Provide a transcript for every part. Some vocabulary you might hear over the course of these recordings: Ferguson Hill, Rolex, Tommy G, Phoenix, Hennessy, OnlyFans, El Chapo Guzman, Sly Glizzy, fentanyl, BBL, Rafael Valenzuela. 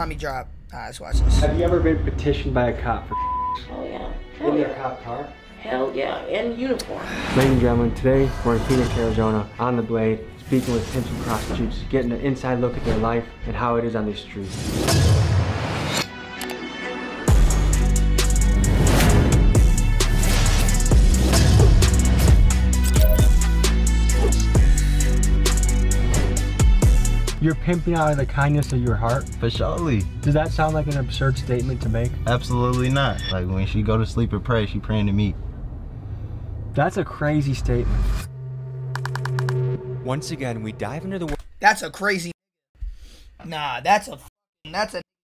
Mommy drop. Alright, let's watch this. Have you ever been petitioned by a cop for Oh, yeah. Hell in their cop car? Hell yeah, in uniform. Ladies and gentlemen, today we're in Phoenix, Arizona, on the Blade, speaking with pimps and prostitutes, getting an inside look at their life and how it is on these streets. You're pimping out of the kindness of your heart? For surely. Does that sound like an absurd statement to make? Absolutely not. Like when she go to sleep and pray, she praying to me. That's a crazy statement. Once again, we dive into the... That's a crazy... Nah, that's a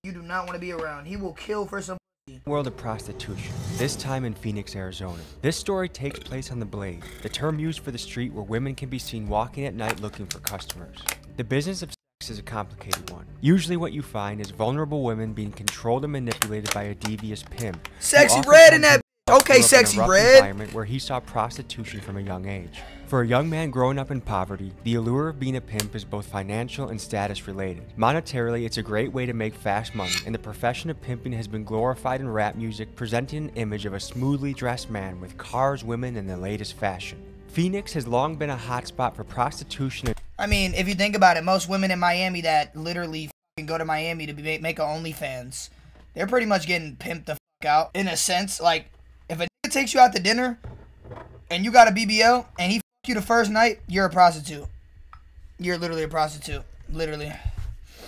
you do not want to be around. He will kill for some... World of prostitution, this time in Phoenix, Arizona. This story takes place on the Blade, the term used for the street where women can be seen walking at night looking for customers. The business of is a complicated one. Usually what you find is vulnerable women being controlled and manipulated by a devious pimp. Sexy Red in that okay, Sexy Red environment where he saw prostitution from a young age. For a young man growing up in poverty, the allure of being a pimp is both financial and status related. Monetarily, it's a great way to make fast money, and the profession of pimping has been glorified in rap music, presenting an image of a smoothly dressed man with cars, women, and the latest fashion. Phoenix has long been a hotspot for prostitution. I mean, if you think about it, most women in Miami that literally f***ing go to Miami to be make a OnlyFans, they're pretty much getting pimped the f*** out. In a sense, like, if a nigga takes you out to dinner, and you got a BBL, and he f*** you the first night, you're a prostitute. You're literally a prostitute. Literally.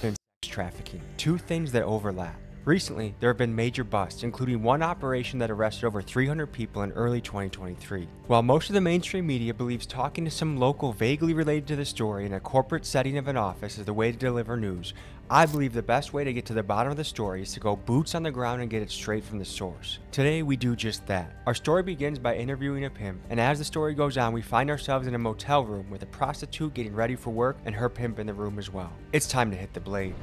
And sex trafficking. Two things that overlap. Recently, there have been major busts, including one operation that arrested over 300 people in early 2023. While most of the mainstream media believes talking to some local vaguely related to the story in a corporate setting of an office is the way to deliver news, I believe the best way to get to the bottom of the story is to go boots on the ground and get it straight from the source. Today, we do just that. Our story begins by interviewing a pimp, and as the story goes on, we find ourselves in a motel room with a prostitute getting ready for work and her pimp in the room as well. It's time to hit the Blade.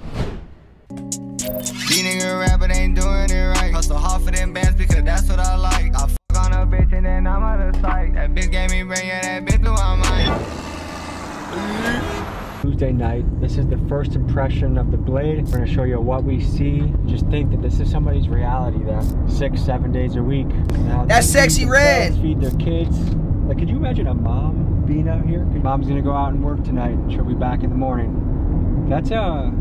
These nigga rappers ain't doing it right. Hustle hard for them bands because that's what I like. I fuck on a bitch and then I'm out of sight. That bitch gave me brain, yeah, that bitch blew out mine. Tuesday night, this is the first impression of the Blade. We're gonna show you what we see. Just think that this is somebody's reality that's 6-7 days a week. That's Sexy Red. Feed their kids. Like, could you imagine a mom being out here? Mom's gonna go out and work tonight. She'll be back in the morning. That's a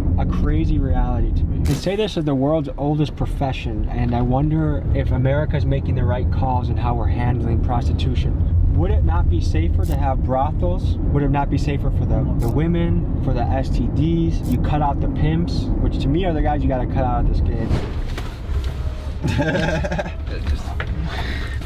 crazy reality to me. They say this is the world's oldest profession, and I wonder if America's making the right calls in how we're handling prostitution. Would it not be safer to have brothels? Would it not be safer for the women, for the STDs? You cut out the pimps, which to me are the guys you gotta cut out of this game.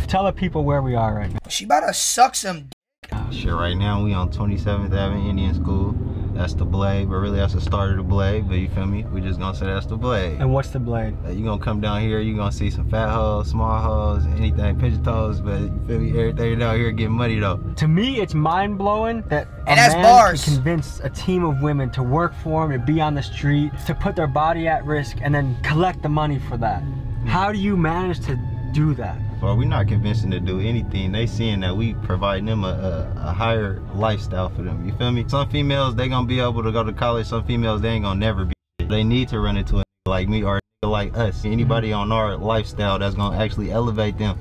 Tell the people where we are right now. She about to suck some dick. Shit, right now we on 27th Avenue Indian School. That's the Blade, but really that's the start of the Blade, but you feel me? We just gonna say that's the Blade. And what's the Blade? You gonna come down here, you gonna see some fat hoes, small hoes, anything, pigeon toes, but you feel me? Everything down here getting muddy though. To me, it's mind-blowing that a man can convince a team of women to work for him, to be on the street, to put their body at risk, and then collect the money for that. How do you manage to do that? Well, we're not convincing them to do anything. They seeing that we providing them a higher lifestyle for them. You feel me? Some females, they gonna be able to go to college. Some females, they ain't gonna never be. They need to run into a like me or a like us. Anybody on our lifestyle that's gonna actually elevate them.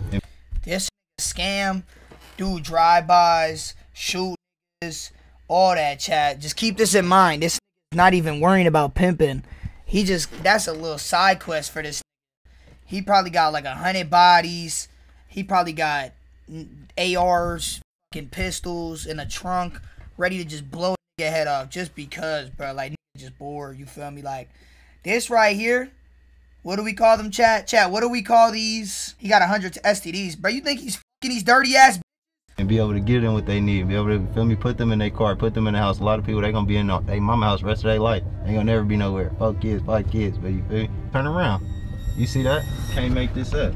This scam, do drive-bys, shoot, all that, chat. Just keep this in mind. This not even worrying about pimping. He just, that's a little side quest for this. He probably got like 100 bodies. He probably got ARs, fucking pistols in a trunk, ready to just blow your head off just because, bro. Like, just bored. You feel me? Like, this right here. What do we call them, chat? Chat, what do we call these? He got 100 STDs, bro. You think he's fucking these dirty ass? And be able to give them what they need. Be able to, feel me, put them in their car, put them in the house. A lot of people, they gonna be in their mama house the rest of their life. They gonna never be nowhere. Fuck kids, but you feel me? Turn around. You see that? Can't make this up.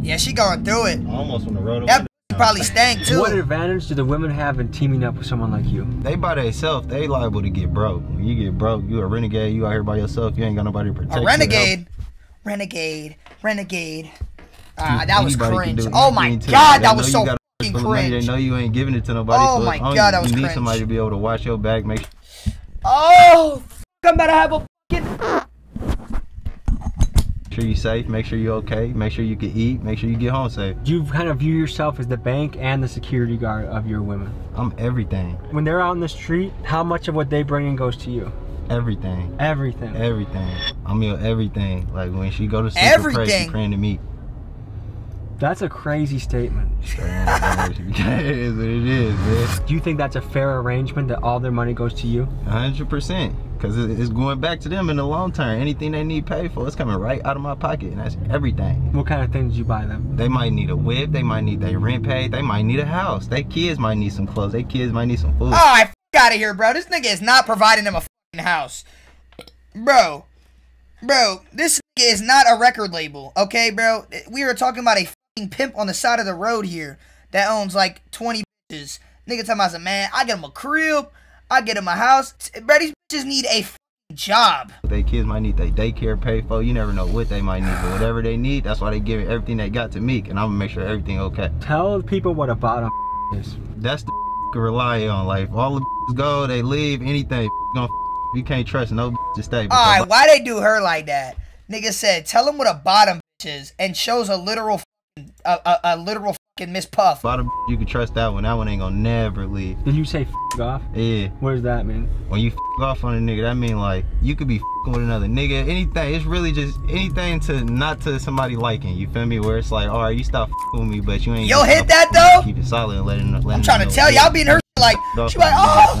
Yeah, she going through it. Almost on the road. That probably stank too. What advantage do the women have in teaming up with someone like you? They by themselves, they liable to get broke. When you get broke, you a renegade. You out here by yourself. You ain't got nobody to protect you. A renegade, renegade. That was cringe. Oh my God, that was so fucking cringe. They know you ain't giving it to nobody. Oh my God, that was cringe. You need somebody to be able to watch your back, make. Oh. better have a fucking... Make sure you're safe, make sure you're okay, make sure you can eat, make sure you get home safe. You kind of view yourself as the bank and the security guard of your women. I'm everything. When they're out in the street, how much of what they bring in goes to you? Everything. Everything. Everything. I mean, everything. Like when she go to sleep, everything. She praying to me. That's a crazy statement. It is what it is, man. Do you think that's a fair arrangement that all their money goes to you? 100%. Because it's going back to them in the long term. Anything they need paid for, it's coming right out of my pocket, and that's everything. What kind of things did you buy them? They might need a whip, they might need their rent paid, they might need a house, their kids might need some clothes, their kids might need some food. Oh, I f*** out of here, bro. This nigga is not providing them a f***ing house. Bro, this nigga is not a record label, okay, bro? We were talking about a f***ing pimp on the side of the road here that owns like 20 bitches. Nigga talking about some, man, I get him a crib, I get him a house. Bro, these bitches need a f***ing job. They kids might need their daycare paid for. You never know what they might need, but whatever they need, that's why they give everything they got to me, and I'm gonna make sure everything okay. Tell people what a bottom is. That's the you rely on. Like all the go, they leave, anything gonna you can't trust no to stay. All right, why they do her like that? Nigga said, tell them what a bottom is, and shows a literal f***ing, a literal f***ing Miss Puff. Bottom, you can trust that one. That one ain't gonna never leave. Did you say f*** off? Yeah. What does that mean? When you f*** off on a nigga, that mean like you could be f***ing with another nigga. Anything. It's really just anything to not to somebody liking. You feel me? Where it's like, all right, you stop f***ing with me, but you ain't. Yo, hit that though. Keep it solid and let I'm trying to tell you, I'll be in her like. She like, oh.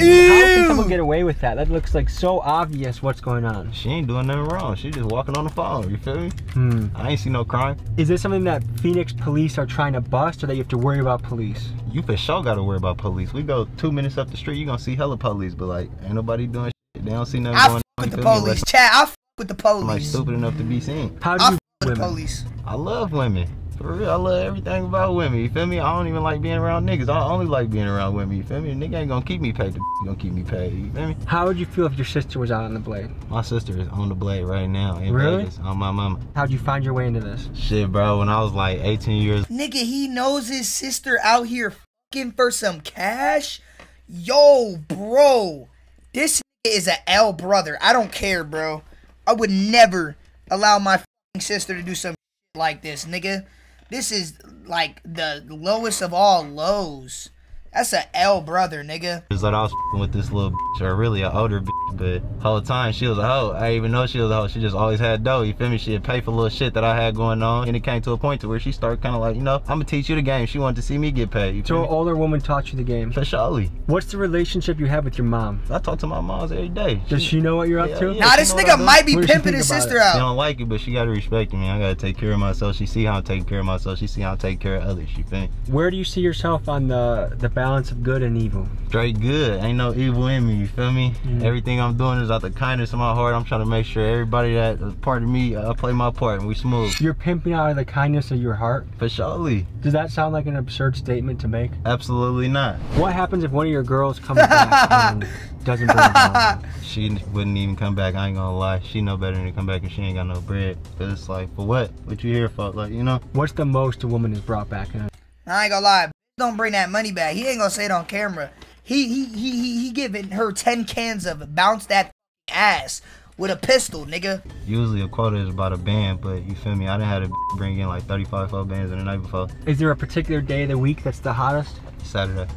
How can someone get away with that? That looks like so obvious what's going on. She ain't doing nothing wrong. She just walking on the phone, you feel me? I ain't see no crime. Is this something that Phoenix police are trying to bust, or that you have to worry about police? You for sure gotta worry about police. We go 2 minutes up the street, you gonna see hella police, but like, ain't nobody doing shit. They don't see nothing going on. I fuck with the police, Chad. I fuck with the police. I'm like stupid enough to be seen. How do you fuck with the police? I love women. For real, I love everything about women, you feel me? I don't even like being around niggas. I only like being around women, you feel me? A nigga ain't gonna keep me paid, the gonna keep me paid, you feel me? How would you feel if your sister was out on the blade? My sister is on the blade right now. In really? Vegas, on my mama. How'd you find your way into this? Shit, bro, when I was like 18 years. Nigga, he knows his sister out here fucking for some cash? Yo, bro, this is a L brother. I don't care, bro. I would never allow my fucking sister to do some like this, nigga. This is like the lowest of all lows. That's a L brother, nigga. It's like I was with this little bitch, or really an older bitch, but whole time she was a hoe. I didn't even know she was a hoe. She just always had dough, you feel me? She'd pay for little shit that I had going on, and it came to a point to where she started kind of like, you know, I'm gonna teach you the game. She wanted to see me get paid. So an older woman taught you the game? For sure. What's the relationship you have with your mom? I talk to my moms every day. Does she know what you're up to? Yeah, nah, this nigga might be pimping his sister out. She don't like it, but she gotta respect me. I gotta take care of myself. She see how I'm taking care of myself. She see how I take care of others, you feel me? Where do you see yourself on the balance of good and evil? Straight good. Ain't no evil in me, you feel me? Everything I'm doing is out the kindness of my heart. I'm trying to make sure everybody that is part of me, I play my part and we smooth. You're pimping out of the kindness of your heart? For surely. Does that sound like an absurd statement to make? Absolutely not. What happens if one of your girls comes back and doesn't bring home? She wouldn't even come back, I ain't gonna lie. She know better than to come back if she ain't got no bread. Cause it's like, for what? What you here for? Like, you know? What's the most a woman is brought back in? I ain't gonna lie. Don't bring that money back. He ain't gonna say it on camera. He giving her 10 cans of bounce that ass with a pistol, nigga. Usually a quota is about a band, but you feel me? I done had to bring in like 35 full bands in the night before. Is there a particular day of the week that's the hottest? Saturday.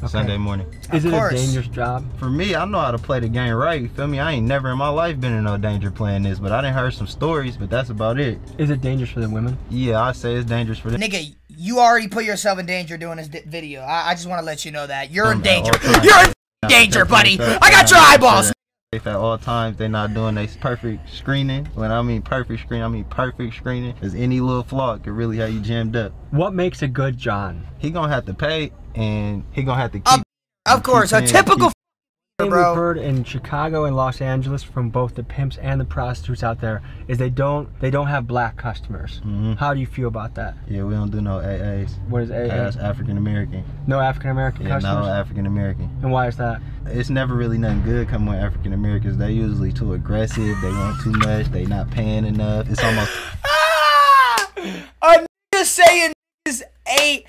Okay. Sunday morning. Is it a dangerous job? For me, I know how to play the game right, you feel me? I ain't never in my life been in no danger playing this, but I done heard some stories, but that's about it. Is it dangerous for the women? Yeah, I say it's dangerous for them. Nigga, you already put yourself in danger doing this video. I just want to let you know that. You're in danger. You're in danger, buddy. I got your eyeballs. At all times, they're not doing their perfect screening. When I mean perfect screen, I mean perfect screening. Because any little flaw could really have you jammed up. What makes a good John? He gonna have to pay, and he gonna have to keep. Of course, a typical. We've heard in Chicago and Los Angeles from both the pimps and the prostitutes out there is they don't have black customers. How do you feel about that? Yeah, we don't do no AAs. What is AA? That's African American. No African American customers? No African American. And why is that? It's never really nothing good coming with African Americans. They usually too aggressive, they want too much, they not paying enough. It's almost I'm just saying this ain't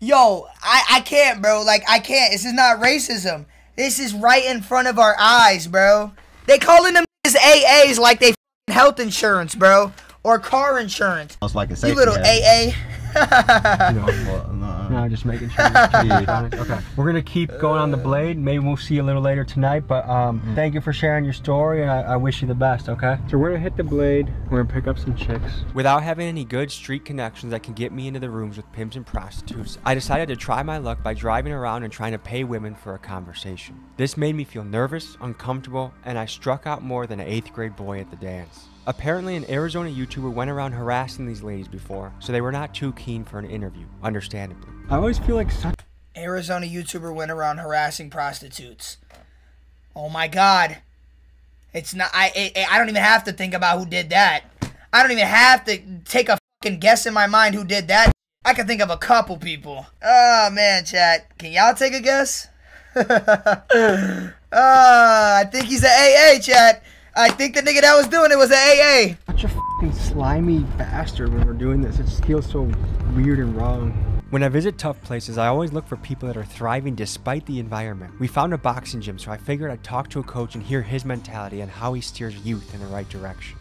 yo, I can't, bro. Like I can't. This is not racism. This is right in front of our eyes, bro. They calling them AAs like they health insurance, bro, or car insurance. It's like a you little AA. No, just making sure. Okay. We're gonna keep going on the blade. Maybe we'll see you a little later tonight. But thank you for sharing your story, and I wish you the best. Okay. So we're gonna hit the blade. We're gonna pick up some chicks. Without having any good street connections that can get me into the rooms with pimps and prostitutes, I decided to try my luck by driving around and trying to pay women for a conversation. This made me feel nervous, uncomfortable, and I struck out more than an 8th grade boy at the dance. Apparently an Arizona YouTuber went around harassing these ladies before, so they were not too keen for an interview, understandably. I always feel like such Arizona YouTuber went around harassing prostitutes. Oh my god. It's not I don't even have to think about who did that. I don't even have to take a fucking guess in my mind who did that. I can think of a couple people. Oh man, chat. Can y'all take a guess? I think he's an AA, chat. I think the nigga that was doing it was an AA. Such a fucking slimy bastard when we're doing this. It just feels so weird and wrong. When I visit tough places, I always look for people that are thriving despite the environment. We found a boxing gym, so I figured I'd talk to a coach and hear his mentality and how he steers youth in the right direction.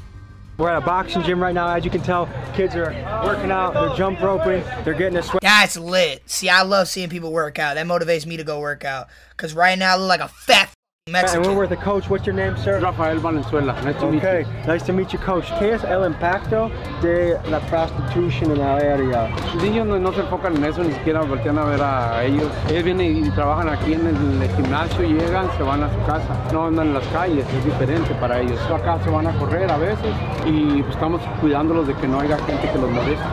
We're at a boxing gym right now. As you can tell, kids are working out, they're jump roping, they're getting a sweat. That's lit. See, I love seeing people work out. That motivates me to go work out. Because right now, I look like a fat Mexican. And we're with the coach. What's your name, sir? Rafael Valenzuela. Nice to meet you. Okay, nice to meet you, coach. ¿Qué es el impacto de la prostitución en la área? Ellos no se enfocan en eso, ni siquiera voltean a ver a ellos. Ellos vienen y trabajan aquí en el gimnasio, llegan, se van a su casa. No andan en las calles, es diferente para ellos. Acá se van a correr a veces y pues estamos cuidándolos de que no haya gente que los moleste.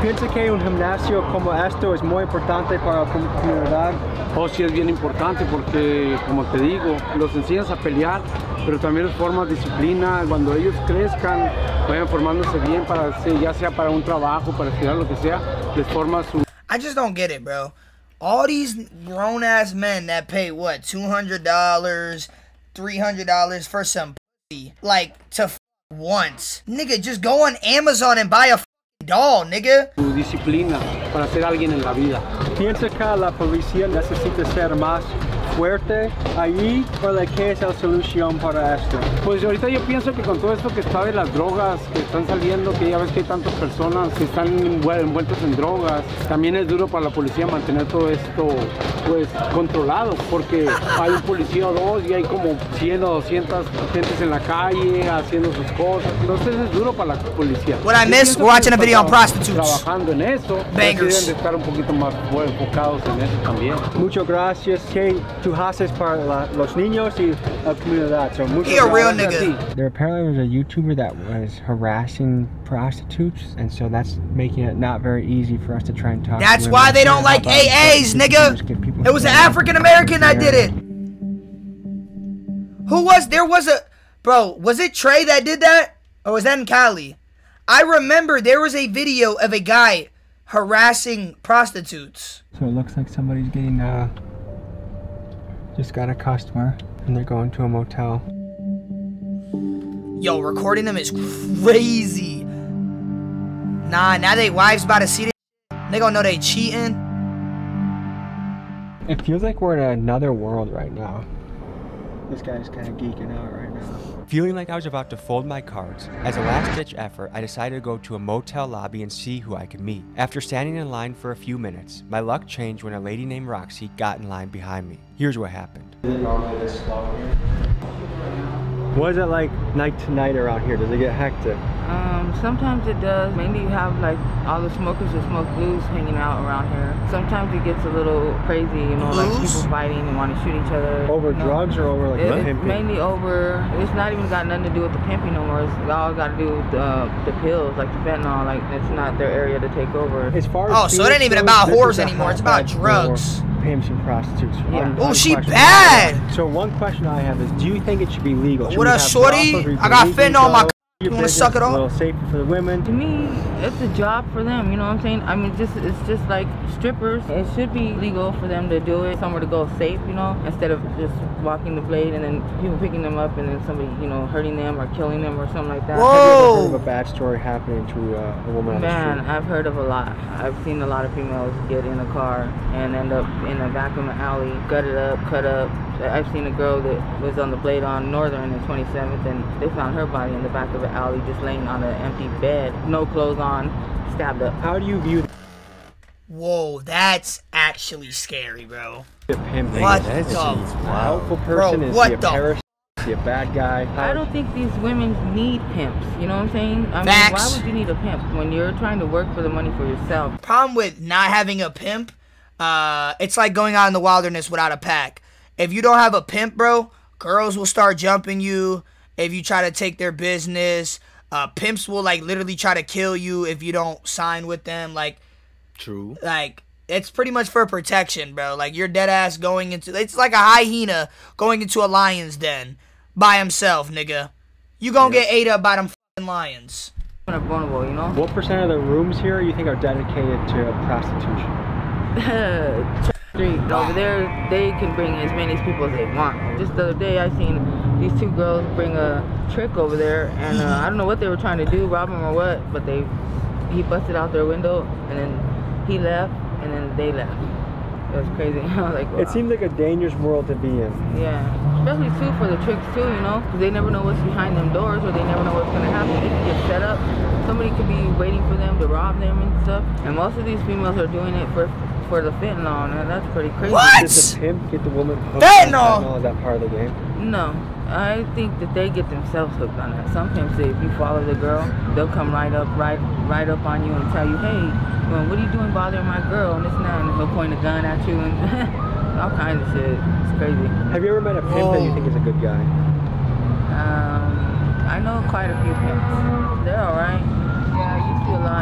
¿Piensa que un gimnasio como esto es muy importante para la comunidad? Oh, sí, es bien importante porque, como te digo, los enseñas a pelear, pero también les formas disciplina. Cuando ellos crezcan, vayan formándose bien, para ya sea para un trabajo, para estudiar, lo que sea, les formas su... I just don't get it, bro. All these grown-ass men that pay, what, $200, $300 for some pussy, like, to f*** once. Nigga, just go on Amazon and buy a doll, nigga. Su disciplina para ser alguien en la vida. Piensa que la policía necesita ser más fuerte ahí, para que es la solución para esto. Pues ahorita yo pienso que con todo esto que está de las drogas que están saliendo, que ya ves que hay tantas personas que están envueltas en drogas, también es duro para la policía mantener todo esto pues controlado, porque hay un policía o dos y hay como 100 o 200 gentes en la calle haciendo sus cosas, entonces es duro para la policía. What I miss watching a video on prostitutes. Trabajando en eso, deben de estar un poquito más enfocados en eso también. Muchas gracias, Kate. Tú haces para los niños y la comunidad. So, he a real nigga. There apparently was a YouTuber that was harassing prostitutes, and so that's making it not very easy for us to try and talk. That's why they don't like AAs, nigga. It was an African American that did it. Who was there? Was a bro? Was it Trey that did that, or was that in Cali? I remember there was a video of a guy harassing prostitutes. So it looks like somebody's getting just got a customer and they're going to a motel. Yo, recording them is crazy. Nah, now they wives about to see this. They gonna know they cheating. It feels like we're in another world right now. This guy's kind of geeking out right now. Feeling like I was about to fold my cards, as a last-ditch effort, I decided to go to a motel lobby and see who I could meet. After standing in line for a few minutes, my luck changed when a lady named Roxy got in line behind me. Here's what happened. Is it normally this slow here? What is it like night to night around here? Does it get hectic? Sometimes it does. Mainly you have like all the smokers that smoke blues hanging out around here. Sometimes it gets a little crazy, you know, like people fighting and want to shoot each other. Over drugs or over like pimping? It's mainly over, it's not even got nothing to do with the pimping no more. It's all got to do with the pills, like the fentanyl, like it's not their area to take over. As far as so it ain't even about whores anymore, it's about drugs. Pimps and prostitutes. Yeah. Oh, she bad! So one question I have is, do you think it should be legal? What up, shorty? I got fentanyl on my You want to suck it off? Safety for the women. To me, it's a job for them. You know what I'm saying? I mean, it's just like strippers. It should be legal for them to do it. Somewhere to go safe, you know, instead of just walking the blade and then people picking them up and then somebody, you know, hurting them or killing them or something like that. Whoa! Have you ever heard of a bad story happening to a woman? Man, on the street? I've heard of a lot. I've seen a lot of females get in a car and end up in the back of an alley, gutted up, cut up. I've seen a girl that was on the blade on Northern and 27th, and they found her body in the back of an alley, just laying on an empty bed, no clothes on, stabbed up. How do you view that? Whoa, that's actually scary, bro. What the helpful person is a bad guy. I don't think these women need pimps, you know what I'm saying? I mean, why would you need a pimp when you're trying to work for the money for yourself? Problem with not having a pimp, it's like going out in the wilderness without a pack. If you don't have a pimp, bro, girls will start jumping you if you try to take their business. Pimps will, like, literally try to kill you if you don't sign with them. Like, true. Like, it's pretty much for protection, bro. Like, you're dead ass going into... It's like a hyena going into a lion's den by himself, nigga. You gonna get ate up by them fucking lions. Vulnerable, you know? What percent of the rooms here you think are dedicated to prostitution? Over there, they can bring as many people as they want. Just the other day, I seen these two girls bring a trick over there, and I don't know what they were trying to do, rob him or what, but he busted out their window, and then he left, and then they left. It was crazy. I was like, wow. It seems like a dangerous world to be in. Yeah, especially too for the tricks too, you know, because they never know what's behind them doors, or they never know what's gonna happen. They can get set up. Somebody could be waiting for them to rob them and stuff. And most of these females are doing it for the fentanyl, and that's pretty crazy. What? Does the pimp get the woman hooked on fentanyl? Is that part of the game? No, I think that they get themselves hooked on that. Sometimes if you follow the girl, they'll come right up on you and tell you, hey, well, what are you doing bothering my girl? And this and that, and they'll point a gun at you and all kinds of shit. It's crazy. Have you ever met a pimp that you think is a good guy? I know quite a few pimps. They're all right. Yeah,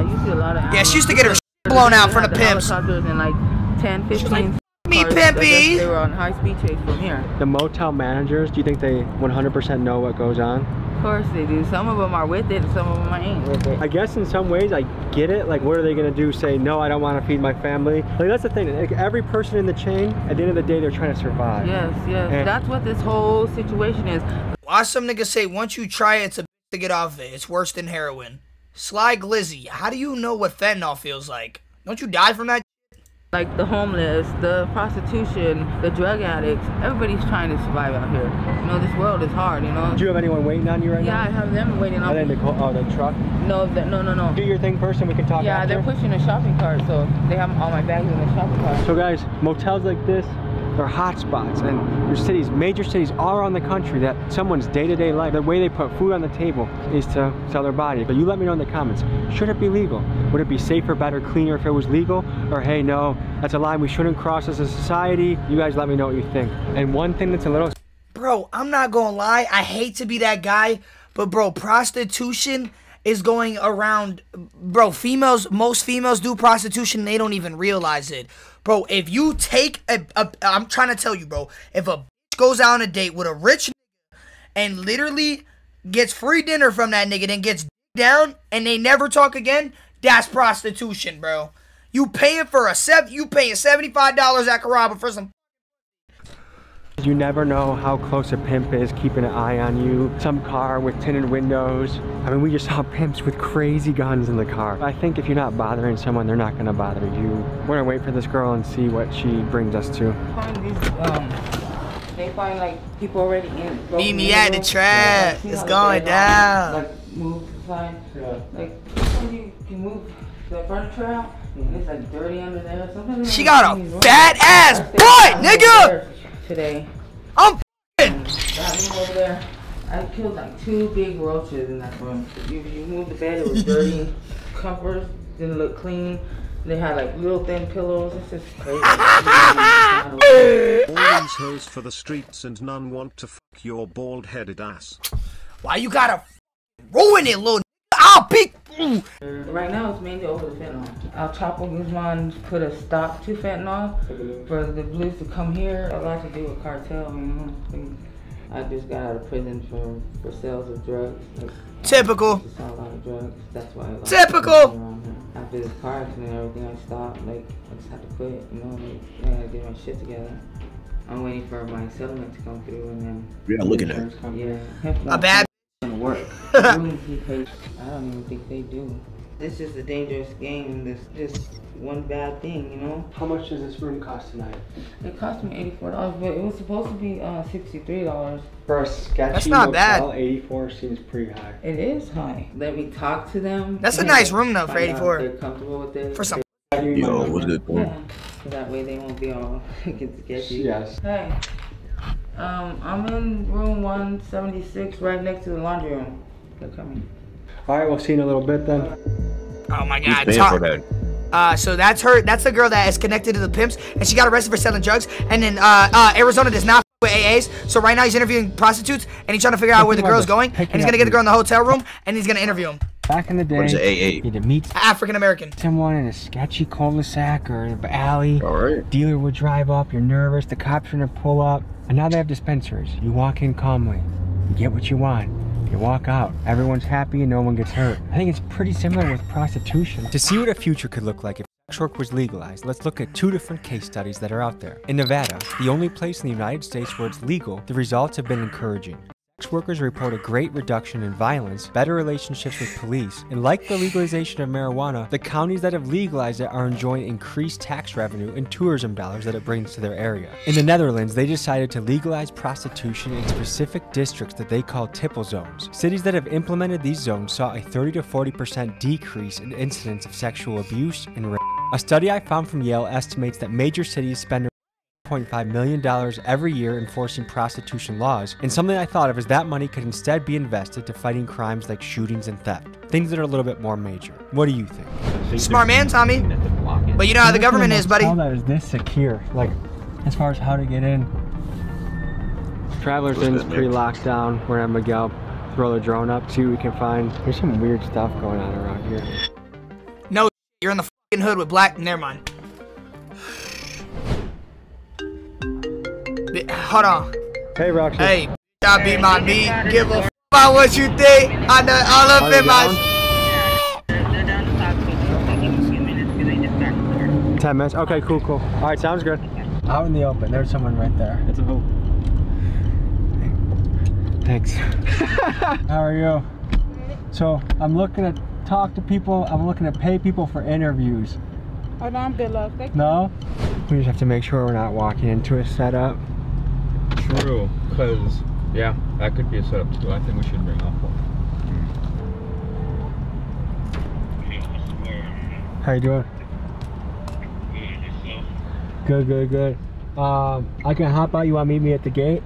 you see a lot of animals. Yeah, she used to get her blown out for the pimps. And like 10, 15 like, me pimpy. They were on high speed chase from here. The motel managers, do you think they 100% know what goes on? Of course they do. Some of them are with it, some of them ain't with it. I guess in some ways I get it. Like, what are they gonna do? Say no, I don't want to feed my family. Like, that's the thing. Like, every person in the chain, at the end of the day, they're trying to survive. Yes, yes. And that's what this whole situation is. Watch some niggas say once you try it, it's a bitch to get off of it. It's worse than heroin. Sly Glizzy, how do you know what fentanyl feels like? Don't you die from that? Like the homeless, the prostitution, the drug addicts, everybody's trying to survive out here. You know, this world is hard, you know? Do you have anyone waiting on you right now? Yeah, I have them waiting on me. And then they call, oh, the truck? No, no. Do your thing first and we can talk after. Yeah, they're pushing a shopping cart, so they have all my bags in the shopping cart. So guys, motels like this, they're hot spots, and your cities, major cities all around the country, that someone's day-to-day life, the way they put food on the table is to sell their body. But you let me know in the comments, should it be legal? Would it be safer, better, cleaner if it was legal? Or hey, no, that's a line we shouldn't cross as a society. You guys let me know what you think. And one thing that's a little... Bro, I'm not gonna lie, I hate to be that guy, but bro, prostitution is going around. Bro, most females do prostitution and they don't even realize it. Bro, if you take I'm trying to tell you, bro, if a bitch goes out on a date with a rich nigga and literally gets free dinner from that nigga, then gets down and they never talk again, that's prostitution, bro. You paying for you paying $75 at Caraba for some. You never know how close a pimp is keeping an eye on you. Some car with tinted windows. I mean, we just saw pimps with crazy guns in the car. I think if you're not bothering someone, they're not gonna bother you. We're gonna wait for this girl and see what she brings us to. They find like people already in. Meet me at the trap. It's going down. Like move the sign. Like you can move the furniture out. It's like dirty under there. Sometimes she got a fat ass butt, nigga. Today, I'm over there. I killed like 2 big roaches in that room. You moved the bed, it was dirty. Comforts didn't look clean. They had like little thin pillows. This is crazy. All these hoes for the streets and none want to fuck your bald-headed ass. Why you gotta ruin it, little? I'll pick. Right now it's mainly over the fentanyl. El Chapo Guzman put a stop to fentanyl for the blues to come here. A lot to do with cartel, you know. I just got out of prison for sales of drugs. Like, typical. I saw a lot of drugs. That's why. Like, typical. After this car accident and everything, I stopped. Like, I just had to quit. You know, like, I gotta get my shit together. I'm waiting for my settlement to come through, and then you're not looking at. Yeah. A bad gonna work. I don't even think they do. It's just a dangerous game. There's just one bad thing, you know. How much does this room cost tonight? It cost me $84, but it was supposed to be $63. For a sketchy that's not motel, bad. 84 seems pretty high. It is high. Let me talk to them. That's a nice room though for 84. They're comfortable with it. For some. Yo, what's it for? Yeah. So that way they won't be all fucking sketchy. Yes. Hey, I'm in room 176, right next to the laundry room. They're coming. All right, we'll see you in a little bit then. Oh my God, so that's her. That's the girl that is connected to the pimps, and she got arrested for selling drugs. And then Arizona does not with AAs, so right now he's interviewing prostitutes, and he's trying to figure out where the girl's going, and he's gonna get the girl in the hotel room, and he's gonna interview him. Back in the day, he had to meet African American. Someone in a sketchy cul-de-sac or an alley. All right. Dealer would drive up. You're nervous. The cops are gonna pull up, and now they have dispensaries. You walk in calmly, you get what you want. You walk out, everyone's happy and no one gets hurt. I think it's pretty similar with prostitution. To see what a future could look like if sex work was legalized, let's look at two different case studies that are out there. In Nevada, the only place in the United States where it's legal, the results have been encouraging. Sex workers report a great reduction in violence, better relationships with police, and like the legalization of marijuana, the counties that have legalized it are enjoying increased tax revenue and tourism dollars that it brings to their area. In the Netherlands, they decided to legalize prostitution in specific districts that they call tipple zones. Cities that have implemented these zones saw a 30 to 40% decrease in incidents of sexual abuse and rape. A study I found from Yale estimates that major cities spend $1.5 million every year enforcing prostitution laws, and something I thought of is that money could instead be invested to fighting crimes like shootings and theft, things that are a little bit more major. What do you think? Smart man, Tommy. But you know how the government is, buddy. How that is this secure, like as far as how to get in? Travelers Inn's pretty locked down. We're gonna go throw the drone up, see what we can find. There's some weird stuff going on around here. No, you're in the fucking hood with black. Never mind. Hold on. Hey, Roxy. Hey, I be my meat. Give a f about what you think. I know all of it, my 10 minutes. Okay, cool, cool. All right, sounds good. Out in the open. There's someone right there. It's a hoop. Thanks. How are you? So I'm looking to talk to people. I'm looking to pay people for interviews. Oh, no, I'm good, love. Thank no? We just have to make sure we're not walking into a setup. True, because, yeah, that could be a setup too. I think we should bring off one. How you doing? Good, good, good. I can hop out. You want to meet me at the gate?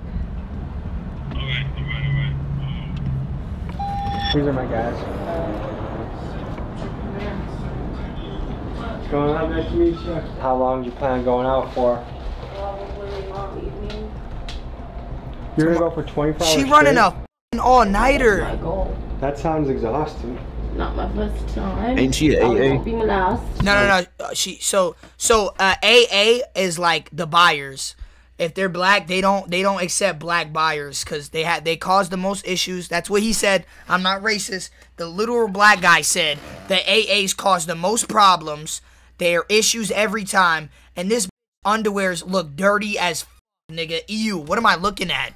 Alright, alright, alright. These are my guys. What's going on? Nice to meet you. How long do you plan on going out for? Probably all evening. You're gonna go for 24 hours. She running an all-nighter. Oh my God. That sounds exhausting. Not my first time. Ain't she AA? Be my last. No, no, no. She AA is like the buyers. If they're black, they don't accept black buyers because they cause the most issues. That's what he said. I'm not racist. The literal black guy said that AAs cause the most problems. They are issues every time, and this underwears look dirty as f, nigga. Ew. What am I looking at?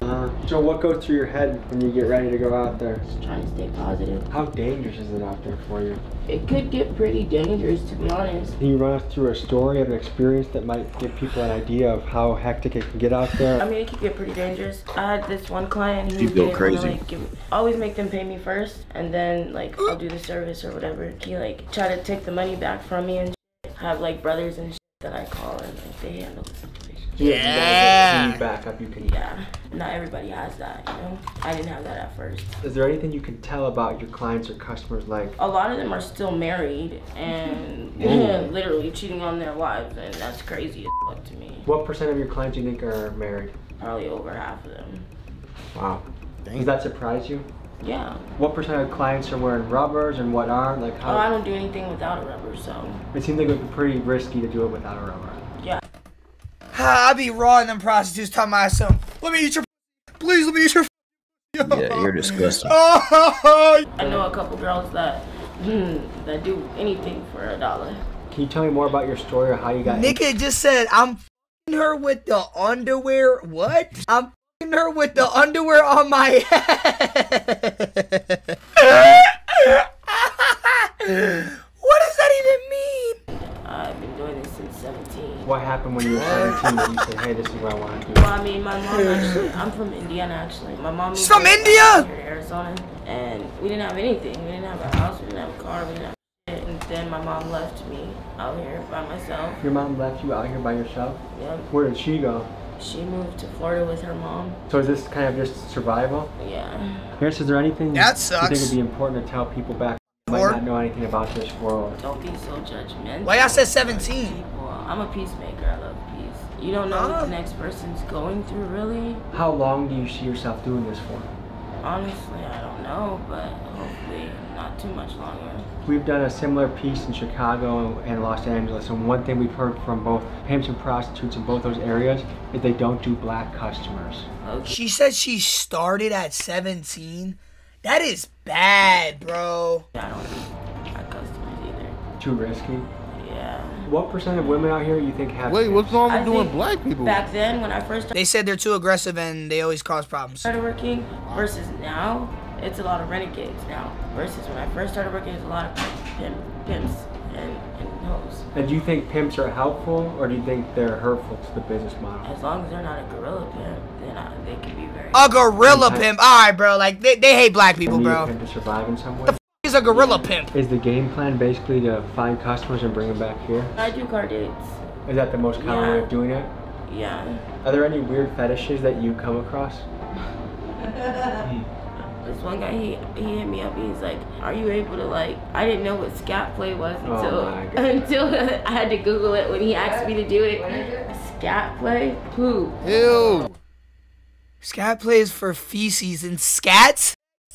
So what goes through your head when you get ready to go out there? Just trying to stay positive. How dangerous is it out there for you? It could get pretty dangerous, to be honest. Can you run us through a story of an experience that might give people an idea of how hectic it can get out there? I mean, it could get pretty dangerous. I had this one client who go crazy. Like, always make them pay me first, and then like I'll do the service or whatever. He like try to take the money back from me and shit. Have like brothers and shit that I call and like they handle the situation. Yeah. You back up, you can. Yeah. Not everybody has that, you know? I didn't have that at first. Is there anything you can tell about your clients or customers like? A lot of them are still married and literally cheating on their wives, and that's crazy as fuck to me. What % of your clients do you think are married? Probably over half of them. Wow. Dang. Does that surprise you? Yeah. What % of clients are wearing rubbers and what aren't? Like how? Oh, I don't do anything without a rubber, so. It seems like it would be pretty risky to do it without a rubber. Yeah. I be raw in them prostitutes talking to myself. Let me eat your. Please let me eat your yo. Yeah, you're disgusting. Oh. I know a couple girls that that do anything for $1. Can you tell me more about your story or how you got? Nigga just said I'm f***ing her with the underwear. What? I'm f***ing her with the underwear on my head. What does that even mean? I've been doing this since 17. What happened when you were 17 and you said, hey, this is what I want to do? Well, I mean, my mom actually, I'm from Indiana, actually. My mom is from India? Here in Arizona. And we didn't have anything. We didn't have a house. We didn't have a car. We didn't have shit. And then my mom left me out here by myself. Your mom left you out here by yourself? Yeah. Where did she go? She moved to Florida with her mom. So is this kind of just survival? Yeah. Parents, is there anything that sucks. You think would be important to tell people back? Might not know anything about this world. Don't be so judgmental. Why y'all said 17? I'm a peacemaker. I love peace. You don't know what the next person's going through, really. How long do you see yourself doing this for? Honestly, I don't know, but hopefully not too much longer. We've done a similar piece in Chicago and Los Angeles, and one thing we've heard from both pimps and prostitutes in both those areas is they don't do black customers. Okay. She said she started at 17. That is bad, bro. I don't need my customers either. Too risky? Yeah. What % of women out here you think have... Wait, what's wrong with doing black people? Back then, when I first... They said they're too aggressive and they always cause problems. Started working versus now, it's a lot of renegades now. Versus when I first started working, it's a lot of pimps and hoes. And do you think pimps are helpful or do you think they're hurtful to the business model? As long as they're not a gorilla pimp. They can be very a gorilla pimp. All right, bro. Like they hate black people, bro. To survive in some way. The f is a gorilla pimp? Is the game plan basically to find customers and bring them back here? I do car dates. Is that the most common way of doing it? Yeah. Are there any weird fetishes that you come across? This one guy, he hit me up. He's like, "Are you able to like?" I didn't know what scat play was until I had to Google it when he asked me to do it. Scat play, poop. Ew. Scat play is for feces and scats?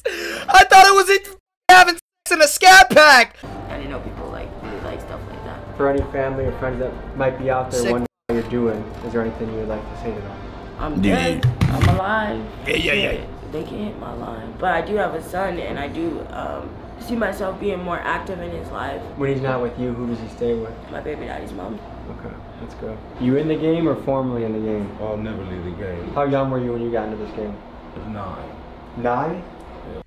I thought it was having sex in a scat pack! I didn't know people like really like stuff like that. For any family or friends that might be out there wondering what you're doing, is there anything you would like to say to them? I'm dead. I'm alive. Yeah. They can hit my line. But I do have a son and I do see myself being more active in his life. When he's not with you, who does he stay with? My baby daddy's mom. Okay, let's go. You in the game or formerly in the game? I'll never leave the game. How young were you when you got into this game? 9. 9? Yeah.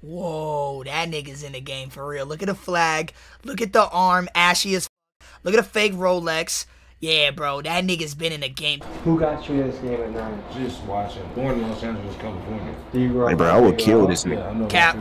Whoa, that nigga's in the game for real. Look at the flag. Look at the arm. Ashy as f. Look at the fake Rolex. Yeah, bro, that nigga's been in the game. Who got you in this game at 9? Just watching. Born in Los Angeles, California. Hey, bro, I would kill this nigga. Yeah, Cap.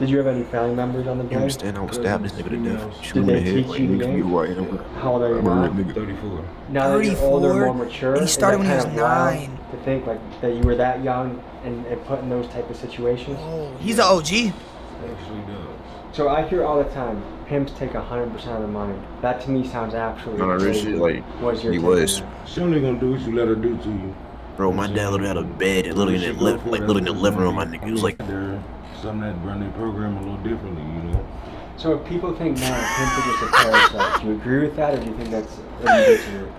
Did you have any family members on the plane? You understand? I would stab this nigga to death. Shoot him in the head. How old are you now? 34. Now that you're older, more mature, and he started when he was 9. To think like that you were that young and put in those type of situations. Oh, he's an OG. Actually does. So I hear all the time, pimps take 100% of the money. That to me sounds absolutely crazy. Like he was. She only gonna do what you let her do to you. Bro, my dad literally had a bed and literally in the living room. My nigga, he was like. Some that run their program a little differently, you know. So if people think now pimp is just a parasite, do you agree with that or do you think that's ridiculous?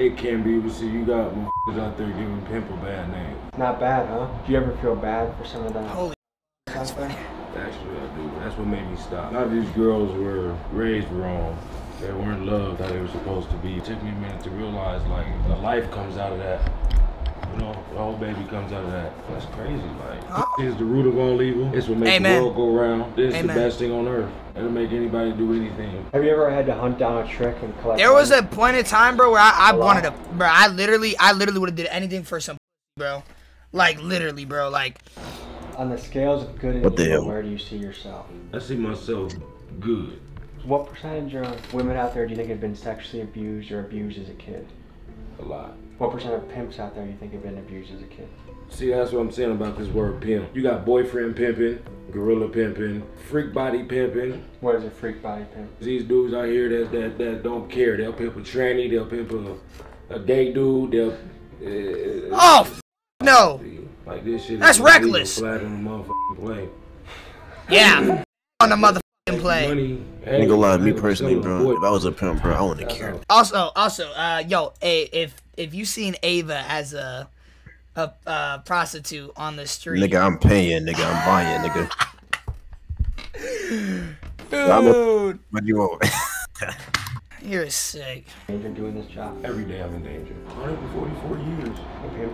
It can be, but see, you got motherfuckers out there giving pimp a bad name. Not bad, huh? Do you ever feel bad for some of that? Holy that's funny. Actually, I do. That's what made me stop. A lot of these girls were raised wrong. They weren't loved how they were supposed to be. It took me a minute to realize, like, the life comes out of that. You know, the whole baby comes out of that. That's crazy, like. It's the root of all evil. It's what makes the world go round. It's the best thing on earth. It'll make anybody do anything. Have you ever had to hunt down a trick and collect? There was a point in time, bro, where I wanted to, bro. I literally would have did anything for some, bro. Like literally, bro. Like on the scales of good and evil, where do you see yourself? I see myself good. What percentage of women out there do you think have been sexually abused or abused as a kid? A lot. What % of pimps out there you think have been abused as a kid? See, that's what I'm saying about this word pimp. You got boyfriend pimping, gorilla pimping, freak body pimping. What is a freak body pimp? These dudes out here that don't care. They'll pimp a tranny, they'll pimp a gay dude, they'll... oh, no! Like this shit that's reckless. Flat on the motherfucking plane. Yeah, on the motherfucking play. Money, I ain't gonna lie, me personally, bro, if I was a pimp, bro, I wouldn't care. Also, yo, if you seen Ava as a a prostitute on the street. Nigga, I'm paying. Nigga, I'm buying. Nigga. Dude. What do you want? You're sick. Danger doing this job every day. I'm in danger. 144 years.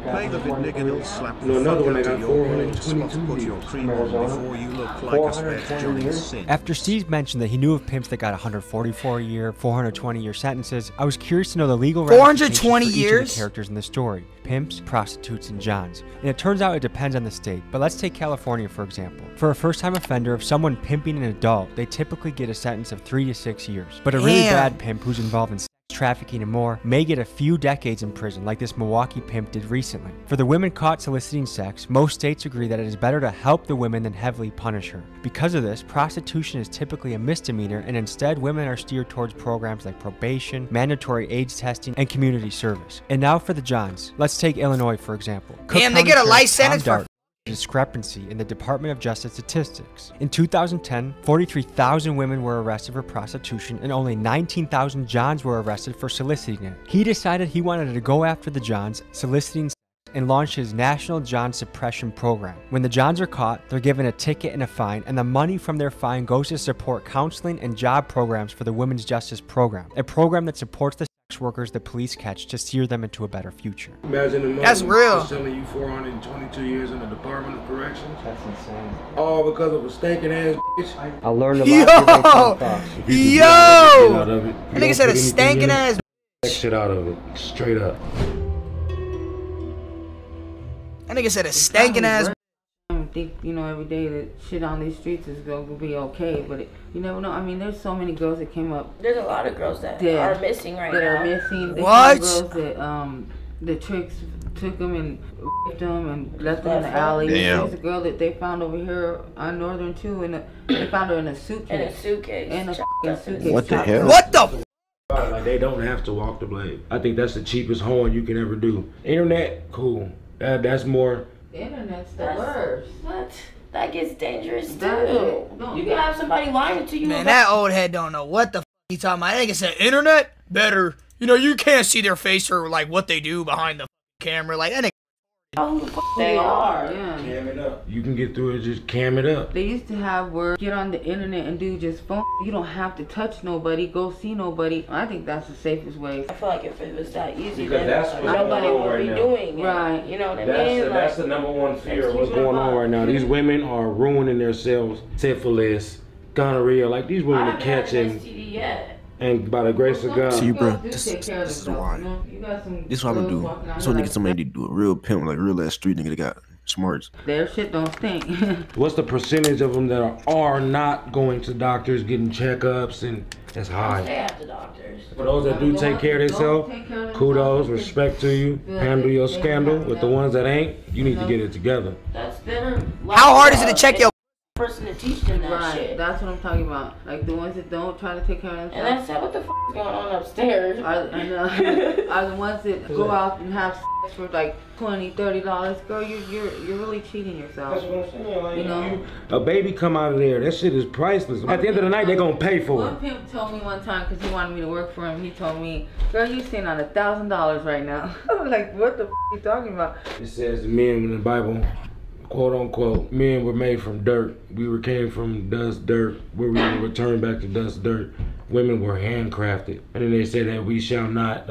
Okay, the nigga will slap the fuck out of your brains. Before you look like a spectator sin. After Steve mentioned that he knew of pimps that got 144-year, 420-year sentences, I was curious to know the legal ramifications for each of the characters in the story: pimps, prostitutes, and johns. And it turns out it depends on the state. But let's take California for example. For a first-time offender of someone pimping an adult, they typically get a sentence of 3 to 6 years. But a really bad pimp who's involved in sex trafficking and more may get a few decades in prison, like this Milwaukee pimp did recently. For the women caught soliciting sex, most states agree that it is better to help the women than heavily punish her. Because of this, prostitution is typically a misdemeanor, and instead women are steered towards programs like probation, mandatory AIDS testing, and community service. And now for the johns. Let's take Illinois for example. Damn, they get a life sentence for discrepancy in the Department of Justice statistics. In 2010, 43,000 women were arrested for prostitution and only 19,000 johns were arrested for soliciting it. He decided he wanted to go after the johns soliciting sex and launched his National John Suppression Program. When the johns are caught, they're given a ticket and a fine, and the money from their fine goes to support counseling and job programs for the Women's Justice Program, a program that supports the workers the police catch to steer them into a better future. Imagine the that's real. Selling you 422 years in the Department of Corrections. That's insane. All because of a stinking ass bitch. I learned a lot. Yo! Out of it. That nigga said a stinking ass bitch. Shit out of it. Straight up. That nigga said a stinking ass bitch. I don't think, you know, every day that shit on these streets is going to be okay, but it, you never know. I mean, there's so many girls that came up. There's a lot of girls that are missing right now. They're missing. What? Girls that the tricks took them and raped them and left them in the alley. Damn. There's a girl that they found over here on Northern too, and they found her in a suitcase. In a suitcase. In a fucking suitcase. What the hell? What the fuck? Like, they don't have to walk the blade. I think that's the cheapest horn you can ever do. Internet, cool. That's more. Internet's the worst. What? That gets dangerous too. No. You can have somebody lying to you. Man, that old head don't know what the f he talking about. I think it's the internet better. You know, you can't see their face or like what they do behind the camera. Like that nigga. Oh, who the f they are. Yeah. Cam it up. You can get through it. Just cam it up. They used to have where get on the internet and do just phone. You don't have to touch nobody. Go see nobody. I think that's the safest way. I feel like if it was that easy, because then nobody would be doing it. Right. You know what I mean? That's the number one fear of what's going on right now. These women are ruining themselves. Syphilis, gonorrhea. Like these women are catching. STD yet. And by the grace of God. See, bro, this is why. This is what I'm gonna do. This what nigga somebody to do. A real pimp, like real ass street nigga that got smarts. Their shit don't stink. What's the percentage of them that are not going to doctors, getting checkups, and that's high. Stay at the doctors. For those that do take care of themselves, kudos, respect to you. Handle your scandal. With the ones that ain't, you need to get it together. That's better. How hard is it to check your person to teach them that shit. That's what I'm talking about. Like the ones that don't try to take care of themselves. And I said, what the f is going on upstairs? I know. Are the ones that go out and have sex for like $20, $30. Girl, you're really cheating yourself. That's what I'm saying. Like, you know, a baby come out of there. That shit is priceless. At the end of the night, they're gonna pay for it. One pimp told me one time because he wanted me to work for him. He told me, "Girl, you sitting on $1,000 right now." I'm like, what the f are you talking about? It says men in the Bible. Quote unquote, men were made from dirt. We came from dust, dirt, where we were returned back to dust, dirt. Women were handcrafted. And then they said that we shall not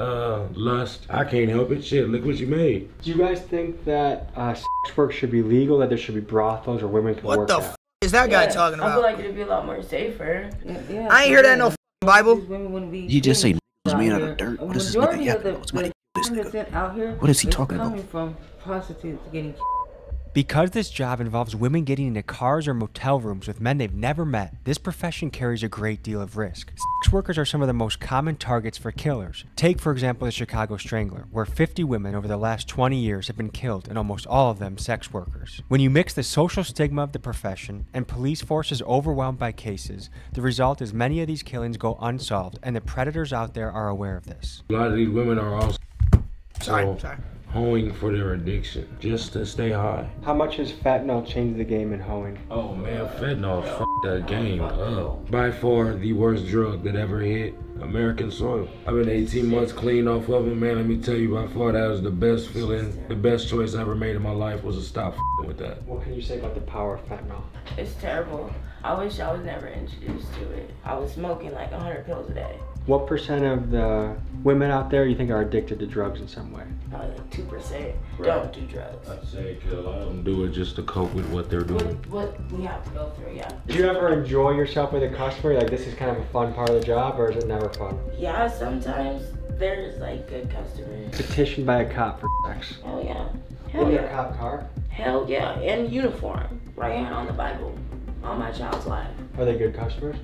lust. I can't help it. Shit, look what you made. Do you guys think that sex work should be legal, that there should be brothels or women can work? What the f is that guy talking about? I feel like it'd be a lot more safer. Yeah, I ain't hear that in no f Bible. You just say was made out of dirt. What is this nigga yapping about? Somebody this nigga. What is he talking about? Coming from prostitutes getting. Because this job involves women getting into cars or motel rooms with men they've never met, this profession carries a great deal of risk. Sex workers are some of the most common targets for killers. Take, for example, the Chicago Strangler, where 50 women over the last 20 years have been killed, and almost all of them sex workers. When you mix the social stigma of the profession and police forces overwhelmed by cases, the result is many of these killings go unsolved, and the predators out there are aware of this. A lot of these women are also... Sorry. hoeing for their addiction just to stay high. How much has fentanyl changed the game in hoeing? Oh man, fentanyl f***ed the game up. By far the worst drug that ever hit American soil. I've been 18 months clean off of it, man. Let me tell you, by far that was the best feeling, the best choice I ever made in my life was to stop f***ing with that. What can you say about the power of fentanyl? It's terrible. I wish I was never introduced to it. I was smoking like 100 pills a day. What percent of the women out there you think are addicted to drugs in some way? Probably like 2% don't do drugs. I'd say a lot of them do it just to cope with what they're doing. What we have to go through, yeah. Do you ever enjoy yourself with a customer? Like, this is kind of a fun part of the job, or is it never fun? Yeah, sometimes there's like good customers. Petitioned by a cop for sex. Oh yeah. Hell yeah. In a cop car? Hell yeah, in uniform, right hand on the Bible, on my child's life. Are they good customers?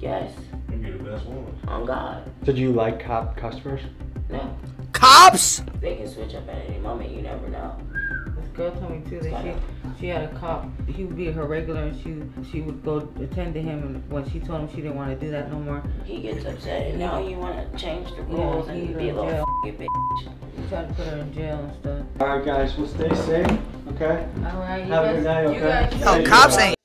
Yes. You're the best one. Oh God. So do you like cop customers? No. Cops? They can switch up at any moment, you never know. This girl told me too that she had a cop. He would be her regular and she would go attend to him, and when she told him she didn't want to do that no more. He gets upset and now you want to change the rules and be a little f***ing bitch. You try to put her in jail and stuff. Alright guys, we'll stay safe, okay? Alright, you guys. Have a good night, okay? No, cops ain't.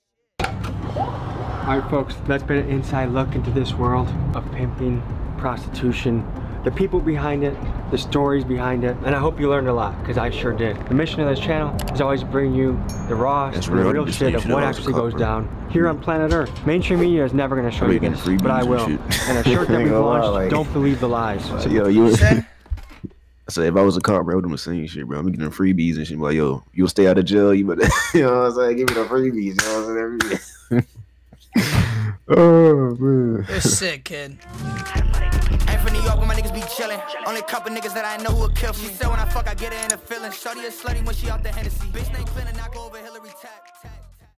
Alright folks, that's been an inside look into this world of pimping, prostitution, the people behind it, the stories behind it, and I hope you learned a lot, because I sure did. The mission of this channel is always bring you the raw, real shit of what actually goes down here on planet Earth. Mainstream media is never going to show you this, but I will. And a shirt that we've launched, like, don't believe the lies. Like, yo, you... I said, if I was a cop, bro, I would do the same shit, bro. I'm getting freebies and shit. Like, yo, you'll stay out of jail, you better, you know what I'm saying? Give me the freebies, you know what I'm saying? Oh man, you're sick, kid. I'm from New York, but my niggas be chillin'. Only couple niggas that I know who'll kill me. She said when I fuck, I get her in a feeling. Shorty is slutty when she out the Hennessy. Bitch, they finna knock over Hillary Tack.